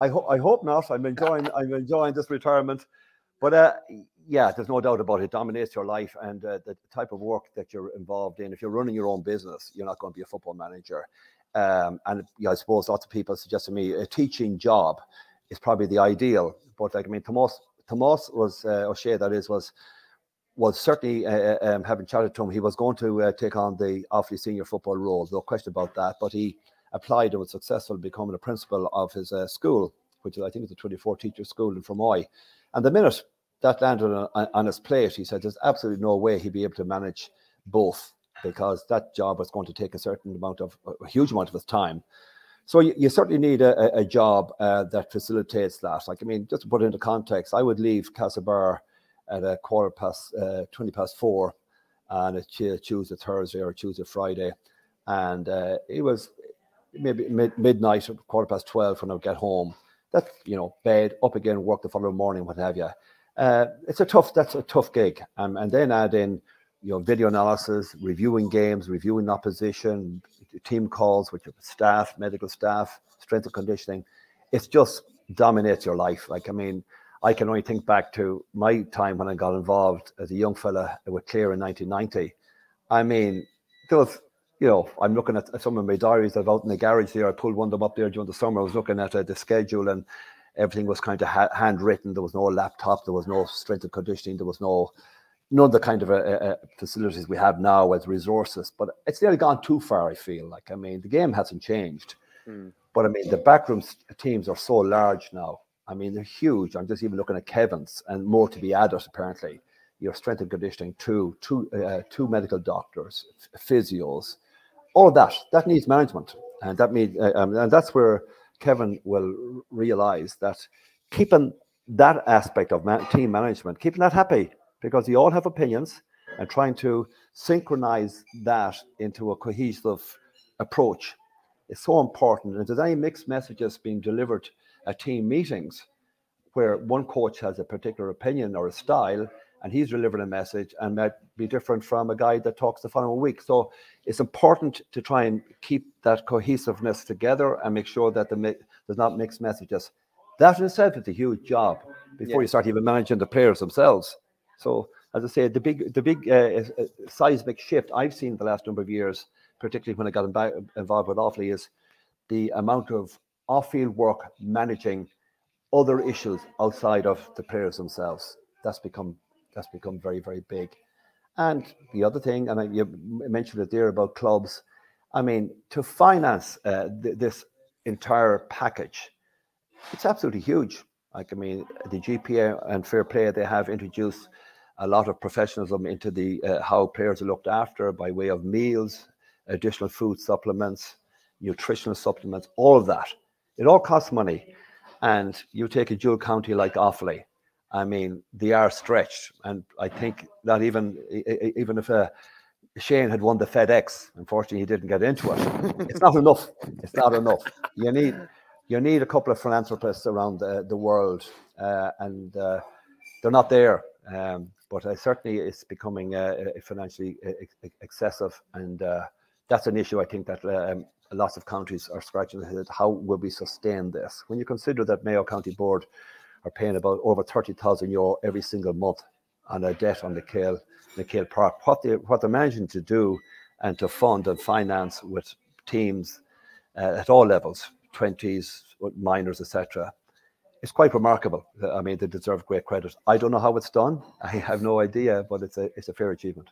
I hope not. I'm enjoying this retirement, but yeah, there's no doubt about it. It dominates your life, and the type of work that you're involved in. If you're running your own business, you're not going to be a football manager. And yeah, I suppose lots of people suggest to me a teaching job is probably the ideal. But like, I mean, Tomas was O'Shea. That is was certainly having chatted to him. He was going to take on the Offaly senior football role. No question about that. But he applied and was successful in becoming a principal of his school, which is, I think, is a 24-teacher school in Formoy. And the minute that landed on his plate, he said there's absolutely no way he'd be able to manage both, because that job was going to take a huge amount of his time. So you certainly need a job that facilitates that. Like, I mean, just to put it into context, I would leave Castlebar at 20 past 4 on a Tuesday, Thursday, or Tuesday, Friday. And it was maybe midnight, 12:15 when I would get home. That's, you know, bed, up again, work the following morning, what have you. That's a tough gig. And then add in, you know, video analysis, reviewing games, reviewing opposition, team calls with your staff, medical staff, strength and conditioning. It just dominates your life. Like, I mean, I can only think back to my time when I got involved as a young fella with Clare in 1990. I mean, there was, you know, I'm looking at some of my diaries that are out in the garage there. I pulled one of them up there during the summer. I was looking at the schedule, and everything was kind of handwritten. There was no laptop. There was no strength and conditioning. There was none of the kind of facilities we have now as resources, but it's nearly gone too far, I feel. Like, I mean, the game hasn't changed, but I mean, the backroom teams are so large now. I mean, they're huge. I'm just even looking at Kevin's, and more to be added, apparently. Your strength and conditioning, two medical doctors, physios, all that needs management. And that means, and that's where Kevin will realize that keeping that aspect of team management, keeping that happy, because they all have opinions, and trying to synchronize that into a cohesive approach is so important. And if there's any mixed messages being delivered at team meetings where one coach has a particular opinion or a style, and he's delivering a message and might be different from a guy that talks the following week. So it's important to try and keep that cohesiveness together and make sure that there's not mixed messages. That in itself is a huge job before you start even managing the players themselves. So, as I say, the big seismic shift I've seen the last number of years, particularly when I got involved with Offaly, is the amount of off-field work managing other issues outside of the players themselves. That's become very, very big. And the other thing, and you mentioned it there about clubs, I mean, to finance this entire package, it's absolutely huge. Like, I mean, the GPA and Fair Play, they have introduced a lot of professionalism into the how players are looked after by way of meals, additional food supplements, nutritional supplements, all of that. It all costs money. And you take a dual county like Offaly, I mean, they are stretched. And I think that even if Shane had won the FedEx, unfortunately, he didn't get into it. It's not enough. It's not enough. You need a couple of philanthropists around the world, and they're not there. But certainly it's becoming financially excessive, and that's an issue I think that lots of counties are scratching their heads. How will we sustain this? When you consider that Mayo County Board are paying about over €30,000 every single month on a debt on the Kale Park, what they're managing to do and to fund and finance with teams at all levels, 20s, minors, etc. It's quite remarkable. I mean, they deserve great credit. I don't know how it's done. I have no idea, but it's a fair achievement.